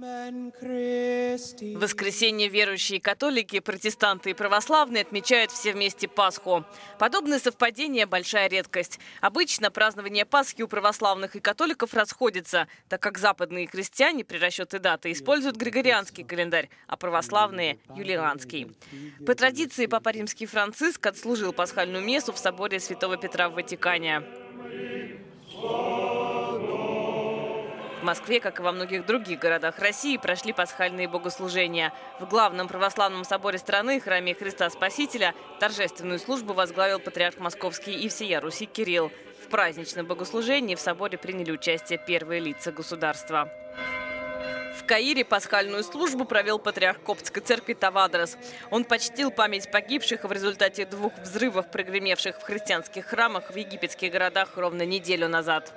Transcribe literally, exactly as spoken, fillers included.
В воскресенье верующие католики, протестанты и православные отмечают все вместе Пасху. Подобное совпадение – большая редкость. Обычно празднование Пасхи у православных и католиков расходится, так как западные христиане при расчете даты используют григорианский календарь, а православные – юлианский. По традиции Папа Римский Франциск отслужил пасхальную мессу в соборе Святого Петра в Ватикане. В Москве, как и во многих других городах России, прошли пасхальные богослужения. В главном православном соборе страны, храме Христа Спасителя, торжественную службу возглавил патриарх Московский и всея Руси Кирилл. В праздничном богослужении в соборе приняли участие первые лица государства. В Каире пасхальную службу провел патриарх Коптской церкви Тавадрос. Он почтил память погибших в результате двух взрывов, прогремевших в христианских храмах в египетских городах ровно неделю назад.